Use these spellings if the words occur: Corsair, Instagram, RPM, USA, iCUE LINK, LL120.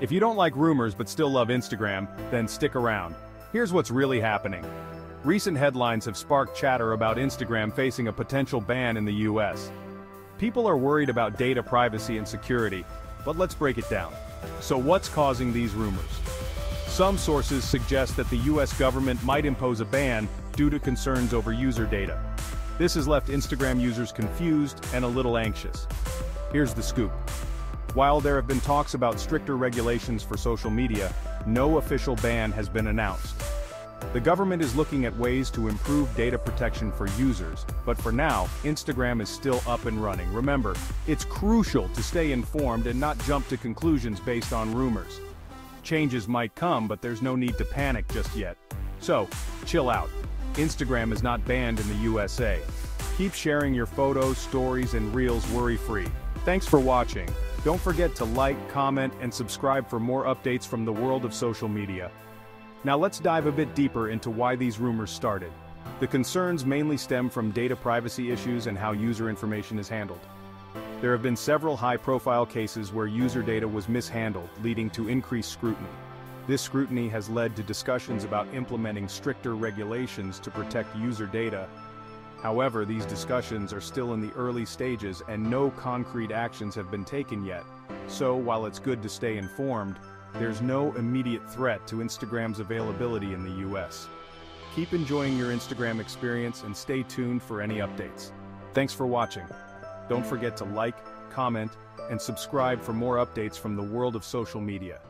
If you don't like rumors but still love Instagram, then stick around. Here's what's really happening. Recent headlines have sparked chatter about Instagram facing a potential ban in the US. People are worried about data privacy and security, but let's break it down. So what's causing these rumors? Some sources suggest that the US government might impose a ban due to concerns over user data. This has left Instagram users confused and a little anxious. Here's the scoop. While there have been talks about stricter regulations for social media, no official ban has been announced. The government is looking at ways to improve data protection for users, but for now, Instagram is still up and running. Remember, it's crucial to stay informed and not jump to conclusions based on rumors. Changes might come, but there's no need to panic just yet. So, chill out. Instagram is not banned in the USA. Keep sharing your photos, stories, and reels worry-free. Thanks for watching. Don't forget to like, comment, and subscribe for more updates from the world of social media. Now let's dive a bit deeper into why these rumors started. The concerns mainly stem from data privacy issues and how user information is handled. There have been several high-profile cases where user data was mishandled, leading to increased scrutiny. This scrutiny has led to discussions about implementing stricter regulations to protect user data. However, these discussions are still in the early stages and no concrete actions have been taken yet. So, while it's good to stay informed, there's no immediate threat to Instagram's availability in the US. Keep enjoying your Instagram experience and stay tuned for any updates. Thanks for watching. Don't forget to like, comment, and subscribe for more updates from the world of social media.